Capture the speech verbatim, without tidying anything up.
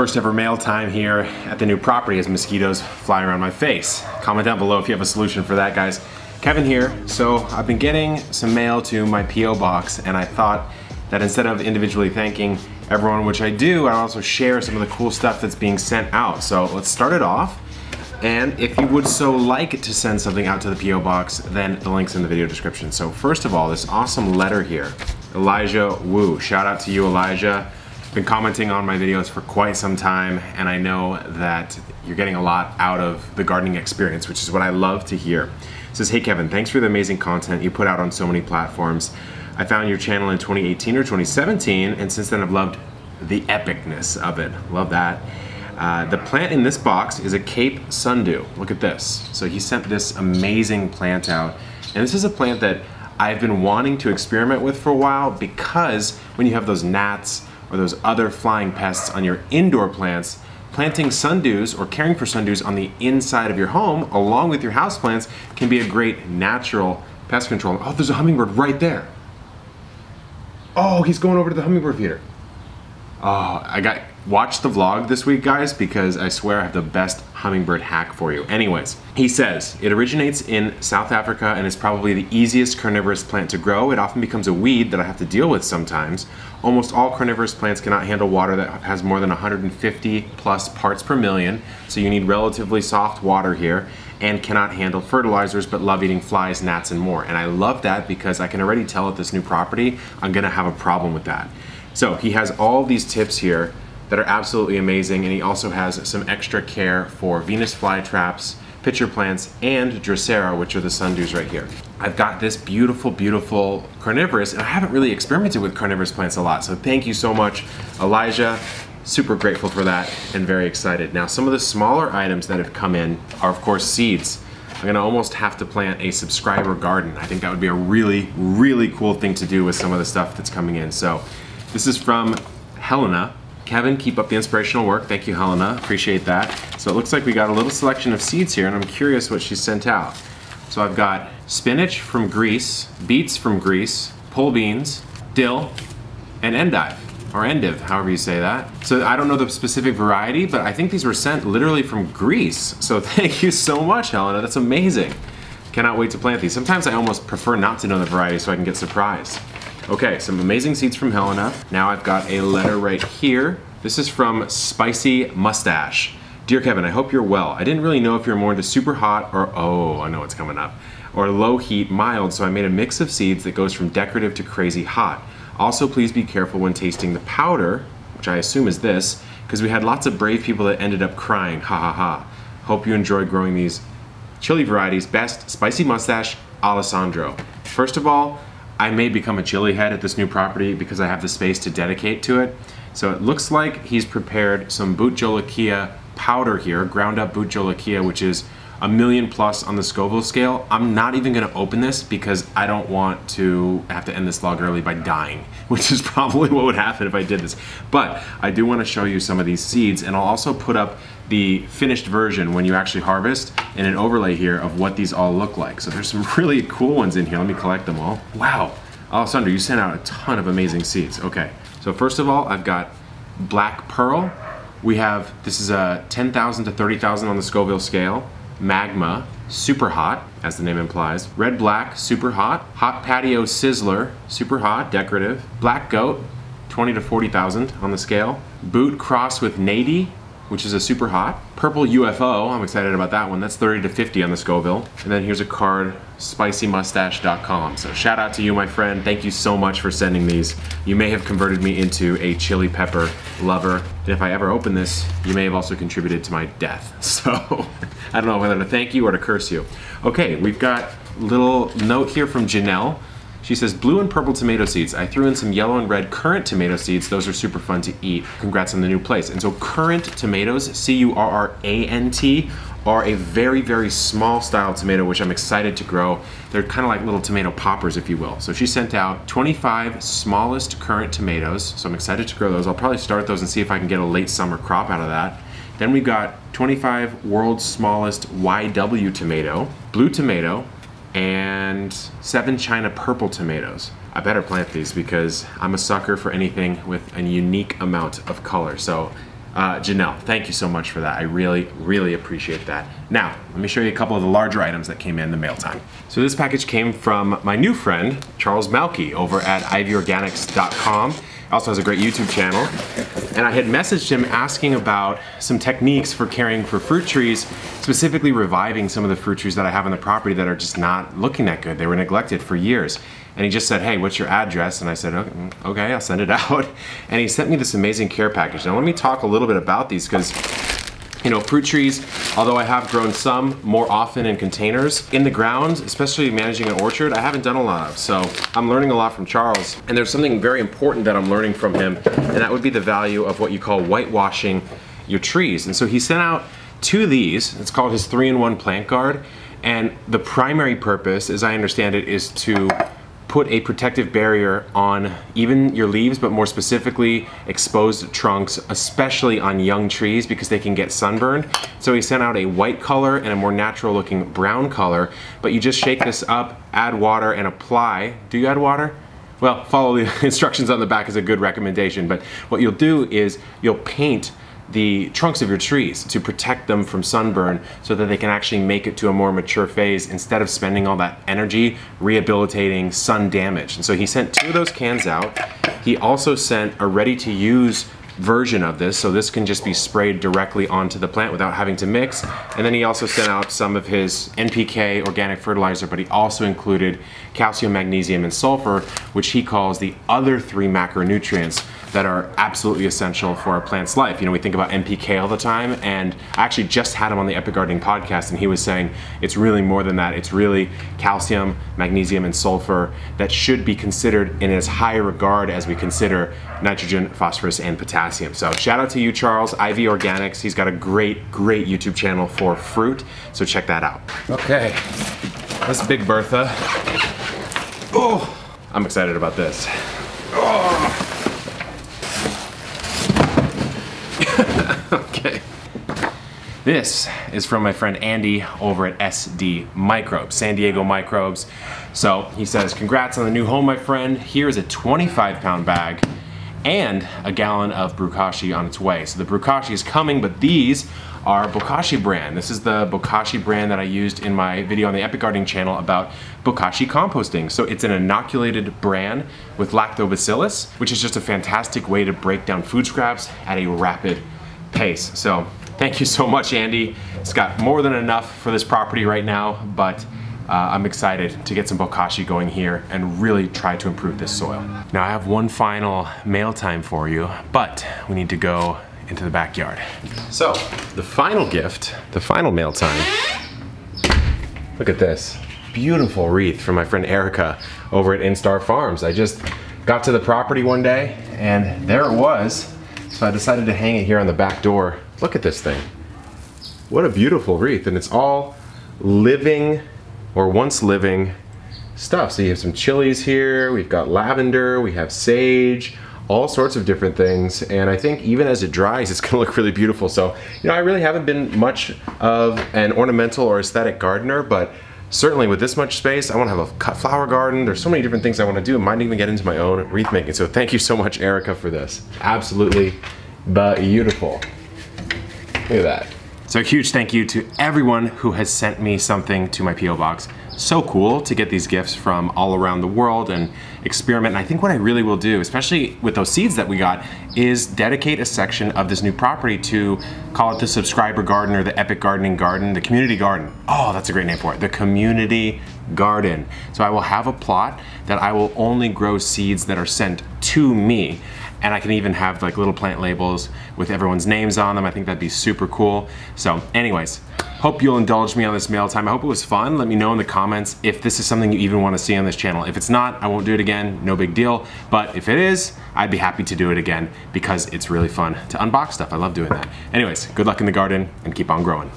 First ever mail time here at the new property as mosquitoes fly around my face. Comment down below if you have a solution for that, guys. Kevin here. So I've been getting some mail to my P O box, and I thought that instead of individually thanking everyone, which I do, I'll also share some of the cool stuff that's being sent out. So let's start it off. And if you would so like to send something out to the P O box, then the link's in the video description. So first of all, this awesome letter here, Elijah Wu. Shout out to you, Elijah. Been commenting on my videos for quite some time, and I know that you're getting a lot out of the gardening experience, which is what I love to hear. It says, hey Kevin, thanks for the amazing content you put out on so many platforms. I found your channel in twenty eighteen or twenty seventeen, and since then I've loved the epicness of it. Love that. Uh, the plant in this box is a Cape sundew. Look at this. So he sent this amazing plant out, and this is a plant that I've been wanting to experiment with for a while, because when you have those gnats or those other flying pests on your indoor plants, planting sundews or caring for sundews on the inside of your home along with your houseplants can be a great natural pest control. Oh, there's a hummingbird right there. Oh, he's going over to the hummingbird feeder. Oh, I got, watch the vlog this week, guys, because I swear I have the best hummingbird hack for you. Anyways, he says, it originates in South Africa and is probably the easiest carnivorous plant to grow. It often becomes a weed that I have to deal with sometimes. Almost all carnivorous plants cannot handle water that has more than one hundred fifty plus parts per million, so you need relatively soft water here, and cannot handle fertilizers but love eating flies, gnats, and more. And I love that because I can already tell at this new property I'm gonna have a problem with that. So he has all these tips here that are absolutely amazing, and he also has some extra care for Venus flytraps, pitcher plants, and Drosera, which are the sundews right here. I've got this beautiful, beautiful carnivorous, and I haven't really experimented with carnivorous plants a lot, so thank you so much, Elijah. Super grateful for that and very excited. Now, some of the smaller items that have come in are, of course, seeds. I'm gonna almost have to plant a subscriber garden. I think that would be a really, really cool thing to do with some of the stuff that's coming in. So this is from Helena. Kevin, keep up the inspirational work. Thank you, Helena, appreciate that. So it looks like we got a little selection of seeds here, and I'm curious what she sent out. So I've got spinach from Greece, beets from Greece, pole beans, dill, and endive, or endive, however you say that. So I don't know the specific variety, but I think these were sent literally from Greece. So thank you so much, Helena, that's amazing. Cannot wait to plant these. Sometimes I almost prefer not to know the variety so I can get surprised. Okay, some amazing seeds from Helena. Now I've got a letter right here. This is from Spicy Mustache. Dear Kevin, I hope you're well. I didn't really know if you're more into super hot or, oh, I know what's coming up, or low heat, mild, so I made a mix of seeds that goes from decorative to crazy hot. Also, please be careful when tasting the powder, which I assume is this, because we had lots of brave people that ended up crying, ha ha ha. Hope you enjoy growing these chili varieties. Best, Spicy Mustache, Alessandro. First of all, I may become a chili head at this new property because I have the space to dedicate to it. So it looks like he's prepared some Bhut Jolokia powder here, ground up Bhut Jolokia, which is a million plus on the Scoville scale. I'm not even gonna open this because I don't want to have to end this vlog early by dying, which is probably what would happen if I did this. But I do wanna show you some of these seeds, and I'll also put up the finished version when you actually harvest in an overlay here of what these all look like. So there's some really cool ones in here. Let me collect them all. Wow, Alessandro, you sent out a ton of amazing seeds. Okay, so first of all, I've got Black Pearl. We have, this is a ten thousand to thirty thousand on the Scoville scale. Magma, super hot, as the name implies. Red Black, super hot. Hot Patio Sizzler, super hot, decorative. Black Goat, twenty to forty thousand on the scale. Bhut Cross with Nady, which is a super hot. Purple U F O, I'm excited about that one. That's thirty to fifty on the Scoville. And then here's a card, spicy mustache dot com. So shout out to you, my friend. Thank you so much for sending these. You may have converted me into a chili pepper lover. And if I ever open this, you may have also contributed to my death. So I don't know whether to thank you or to curse you. Okay, we've got a little note here from Janelle. She says, blue and purple tomato seeds. I threw in some yellow and red currant tomato seeds. Those are super fun to eat. Congrats on the new place. And so currant tomatoes, C U R R A N T, are a very, very small style tomato, which I'm excited to grow. They're kind of like little tomato poppers, if you will. So she sent out twenty-five smallest currant tomatoes. So I'm excited to grow those. I'll probably start those and see if I can get a late summer crop out of that. Then we've got twenty-five world's smallest Y W tomato, blue tomato, and seven China purple tomatoes. I better plant these because I'm a sucker for anything with a unique amount of color. So Uh, Janelle, thank you so much for that. I really, really appreciate that. Now, let me show you a couple of the larger items that came in the mail time. So this package came from my new friend, Charles Malkey, over at ivy organics dot com. Also has a great YouTube channel. And I had messaged him asking about some techniques for caring for fruit trees, specifically reviving some of the fruit trees that I have on the property that are just not looking that good. They were neglected for years. And he just said, hey, what's your address? And I said, okay, I'll send it out. And he sent me this amazing care package. Now let me talk a little bit about these, because you know, fruit trees, although I have grown some more often in containers, in the ground, especially managing an orchard, I haven't done a lot of. So I'm learning a lot from Charles. And there's something very important that I'm learning from him, and that would be the value of what you call whitewashing your trees. And so he sent out two of these. It's called his three in one plant guard. And the primary purpose, as I understand it, is to put a protective barrier on even your leaves, but more specifically exposed trunks, especially on young trees, because they can get sunburned. So he sent out a white color and a more natural looking brown color, but you just shake this up, add water, and apply. Do you add water? Well, follow the instructions on the back is a good recommendation, but what you'll do is you'll paint the trunks of your trees to protect them from sunburn so that they can actually make it to a more mature phase instead of spending all that energy rehabilitating sun damage. And so he sent two of those cans out. He also sent a ready-to-use version of this, so this can just be sprayed directly onto the plant without having to mix. And then he also sent out some of his N P K organic fertilizer, but he also included calcium, magnesium, and sulfur, which he calls the other three macronutrients that are absolutely essential for our plant's life. You know, we think about N P K all the time, and I actually just had him on the Epic Gardening podcast, and he was saying it's really more than that. It's really calcium, magnesium, and sulfur that should be considered in as high regard as we consider nitrogen, phosphorus, and potassium. So shout out to you, Charles, Ivy Organics. He's got a great, great YouTube channel for fruit, so check that out. Okay, that's Big Bertha. Oh, I'm excited about this. Oh. Okay. This is from my friend Andy over at S D Microbes, San Diego Microbes. So he says, congrats on the new home, my friend. Here is a twenty-five pound bag and a gallon of Bokashi on its way. So the Bokashi is coming, but these are Bokashi brand. This is the Bokashi brand that I used in my video on the Epic Gardening channel about Bokashi composting. So it's an inoculated bran with lactobacillus, which is just a fantastic way to break down food scraps at a rapid pace. So thank you so much, Andy. It's got more than enough for this property right now, but uh, I'm excited to get some Bokashi going here and really try to improve this soil. Now I have one final mail time for you, but we need to go into the backyard. So the final gift, the final mail time. Look at this beautiful wreath from my friend Erica over at Instar Farms. I just got to the property one day and there it was. So I decided to hang it here on the back door. Look at this thing. What a beautiful wreath. And it's all living or once living stuff. So you have some chilies here, we've got lavender, we have sage, all sorts of different things. And I think even as it dries, it's gonna look really beautiful. So, you know, I really haven't been much of an ornamental or aesthetic gardener, but certainly with this much space, I wanna have a cut flower garden. There's so many different things I wanna do. I might even get into my own wreath making. So thank you so much, Erica, for this. Absolutely beautiful. Look at that. So a huge thank you to everyone who has sent me something to my P O box. So cool to get these gifts from all around the world and experiment. And I think what I really will do, especially with those seeds that we got, is dedicate a section of this new property to, call it the subscriber garden or the Epic Gardening garden, the community garden. Oh, that's a great name for it. The community garden. So I will have a plot that I will only grow seeds that are sent to me. And I can even have like little plant labels with everyone's names on them. I think that'd be super cool. So anyways, hope you'll indulge me on this mail time. I hope it was fun. Let me know in the comments if this is something you even want to see on this channel. If it's not, I won't do it again, no big deal. But if it is, I'd be happy to do it again because it's really fun to unbox stuff. I love doing that. Anyways, good luck in the garden and keep on growing.